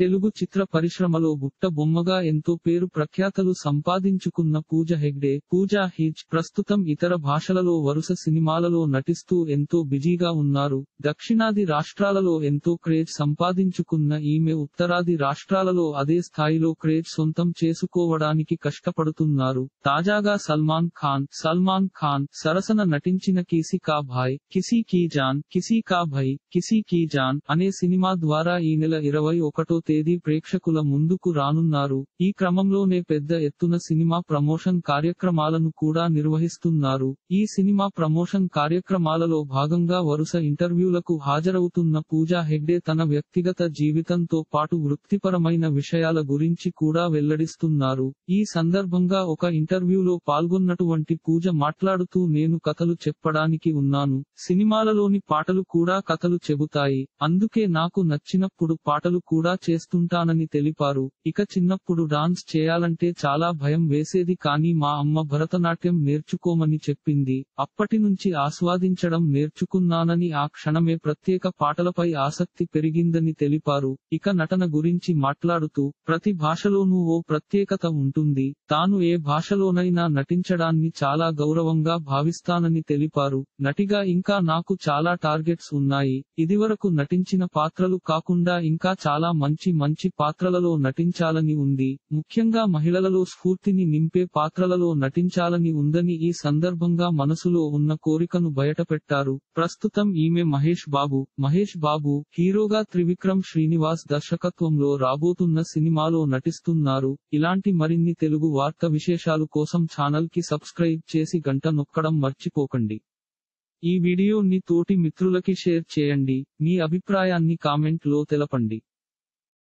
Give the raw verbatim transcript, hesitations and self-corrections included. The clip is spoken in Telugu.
తెలుగు చిత్ర పరిశ్రమలో బుట్ట బొమ్మగా ఎంతో పేరు ప్రఖ్యాతలు సంపాదించుకున్న పూజ హెగ్డే పూజా హెగ్డే ప్రస్తుతం ఇతర భాషలలో వరుస సినిమాలలో నటిస్తూ ఎంతో బిజీగా ఉన్నారు. దక్షిణాది రాష్ట్రాలలో ఎంతో క్రేజ్ సంపాదించుకున్న ఈమె ఉత్తరాది రాష్ట్రాలలో అదే స్థాయిలో క్రేజ్ సొంతం చేసుకోవడానికి కష్టపడుతున్నారు. తాజాగా సల్మాన్ ఖాన్ సల్మాన్ ఖాన్ సరసన నటించిన కిసి కా భాయ్ కిసి కీ జాన్ కిసి కా భై కిసి కీ జాన్ అనే సినిమా ద్వారా ఈ నెల ఇరవై ఒకటో తేదీ ప్రేక్షకుల ముందుకు రానున్నారు. ఈ క్రమంలోనే పెద్ద ఎత్తున సినిమా ప్రమోషన్ కార్యక్రమాలను కూడా నిర్వహిస్తున్నారు. ఈ సినిమా ప్రమోషన్ కార్యక్రమాలలో భాగంగా వరుస ఇంటర్వ్యూలకు హాజరవుతున్న పూజా హెగ్డే తన వ్యక్తిగత జీవితంతో పాటు వృత్తిపరమైన విషయాల గురించి కూడా వెల్లడిస్తున్నారు. ఈ సందర్భంగా ఒక ఇంటర్వ్యూలో పాల్గొన్నటువంటి పూజ మాట్లాడుతూ నేను కథలు చెప్పడానికి ఉన్నాను. సినిమాలలోని పాటలు కూడా కథలు చెబుతాయి. అందుకే నాకు నచ్చినప్పుడు పాటలు కూడా చేస్తుంటానని తెలిపారు. ఇక చిన్నప్పుడు డాన్స్ చేయాలంటే చాలా భయం వేసేది, కానీ మా అమ్మ భరతనాట్యం నేర్చుకోమని చెప్పింది. అప్పటి నుంచి ఆస్వాదించడం నేర్చుకున్నానని, ఆ క్షణమే ప్రత్యేక పాటలపై ఆసక్తి పెరిగిందని తెలిపారు. ఇక నటన గురించి మాట్లాడుతూ ప్రతి భాషలోనూ ఓ ప్రత్యేకత ఉంటుంది. తాను ఏ భాషలోనైనా నటించడాన్ని చాలా గౌరవంగా భావిస్తానని తెలిపారు. నటిగా ఇంకా నాకు చాలా టార్గెట్స్ ఉన్నాయి. ఇదివరకు నటించిన పాత్రలు కాకుండా ఇంకా చాలా మంది మంచి మంచి పాత్రలలో నటించాలని ఉంది. ముఖ్యంగా మహిళలలో స్ఫూర్తిని నింపే పాత్రలలో నటించాలని ఉందని ఈ సందర్భంగా మనసులో ఉన్న కోరికను బయటపెట్టారు. ప్రస్తుతం ఈమె మహేష్ బాబు మహేష్ బాబు హీరోగా త్రివిక్రమ్ శ్రీనివాస్ దర్శకత్వంలో రాబోతున్న సినిమాలో నటిస్తున్నారు. ఇలాంటి మరిన్ని తెలుగు వార్త విశేషాలు కోసం ఛానల్ కి సబ్స్క్రైబ్ చేసి గంట నొక్కడం మర్చిపోకండి. ఈ వీడియోని తోటి మిత్రులకి షేర్ చేయండి. మీ అభిప్రాయాన్ని కామెంట్ లో తెలపండి.